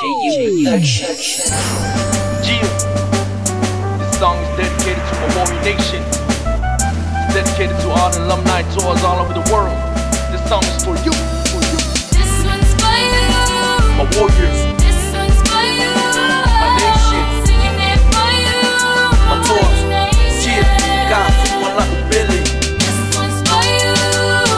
This song is dedicated to Memorial Nation. It's dedicated to all the alumni tours all over the world. This song is for you, for you. This one's for you, my warriors. This one's for you, my nation. Singing it for you, my tours. Cheers, God, my life with Billy. This one's for you,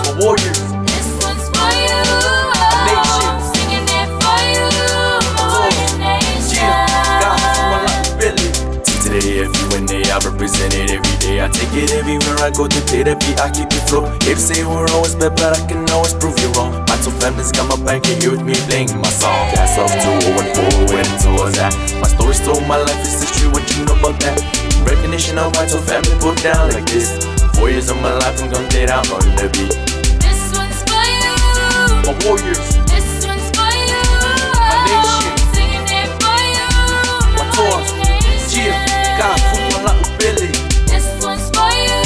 my warriors. This one's for you, my nation. Singing it for you, my tours. Cheers, God, my life with Billy. Today, every Wednesday, I represent it every day. I take it everywhere I go to therapy, I keep it flow. If say we're always bad, but I can always prove you wrong. My two families got my bank and youth me playing my song. Class of 2014 when it's all that. My story stole my life, it's history, what you know about that? Recognition of my two family put down like this. 4 years of my life, I'm gonna get out on the beat. This one's for you, my warriors. This one's for you, my nation. Singing it for you, my tours. Cheer, God, food, my life, Billy. This one's for you,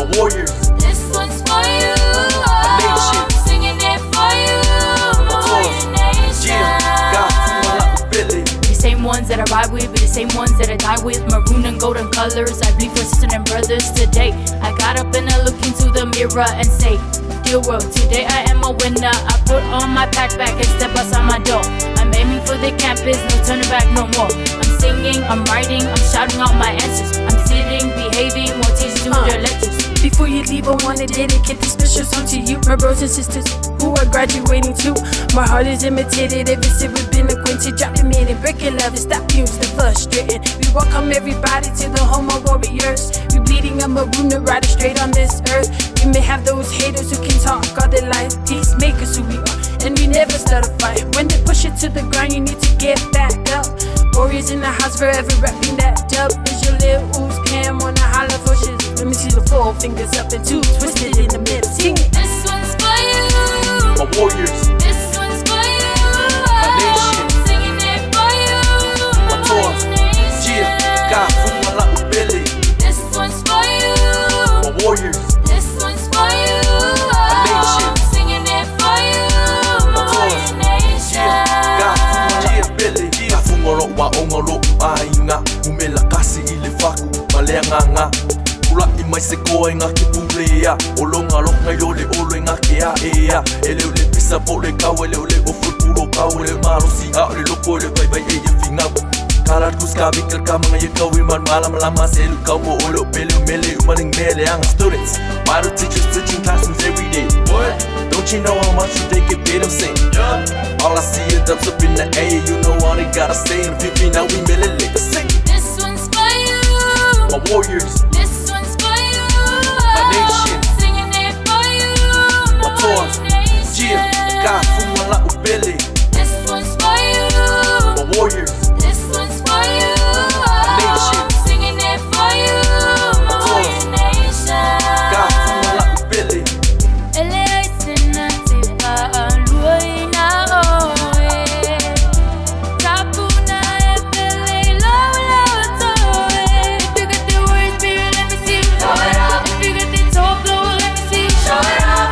my warriors. This one's for you, my nation. Singing it for you, my tours. Cheer, God, food, my life, Billy. The same ones that I ride with be the same ones that I die with. Maroon and golden colors, I bleed for sisters and brothers. Today, I got up and I looked into the mirror and say, dear world, today I am a winner. I put on my backpack and step outside my door. I'm aiming for the campus, no turning back no more. I'm singing, I'm writing, I'm shouting out my answers. I'm sitting, behaving, while teachers do their lectures. Before you leave, I wanna dedicate this special song to you, my brothers and sisters who are graduating too. My heart is imitated ever since we've been acquainted. Dropping in and breaking love and stop fumes the frustrating. We welcome everybody to the home of warriors. We bleeding a maroon and riding straight on this earth. We may have those haters who can talk all their life. Peacemakers who we are, and we never start a fight. When they push it to the ground, you need to get back up. Warriors in the house forever rapping that dub. Is your little ooze cam on the holler for shit? Let me see the four fingers up and two twisted in the middle. Sing it. This one's for you, my warriors. This one's for you, my nation. Singing it for you, my tours. Cheer, God, food, my life with Billy. This one's for you, my warriors. This one's for you, my nation. Singing it for you, my tours. Cheer, God, food, my life with Billy. Kafungoro wa ongoro ainga umela kasi ilifaku malenganga. Ima iseko enga kipulea olonga longa yole olo enga kea ea. Ele ole pisa pole kawe ele ole ofurpuro kawe ele marosi a ole lopo ele bai bai eye fingabu. Karat kuska vikal kamanga ye kawi man malam lama selu kawo ole pele mele umaling mele anga. Students, why do teachers teaching classrooms every day? What? Don't you know how much they can pay them sing? All I see is dumps up in the air. You know all they gotta say in 50 now we mele leka sing. This one's for you, my warriors. God, food, my life with Billy. This one's for you, my warriors. This one's for you, my nation. Singing it for you, my warrior nation. God, food, my life with Billy. If you got the words, baby, let me see. Show it off. If you got the top flow, let me see. Show it off.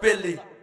Billy.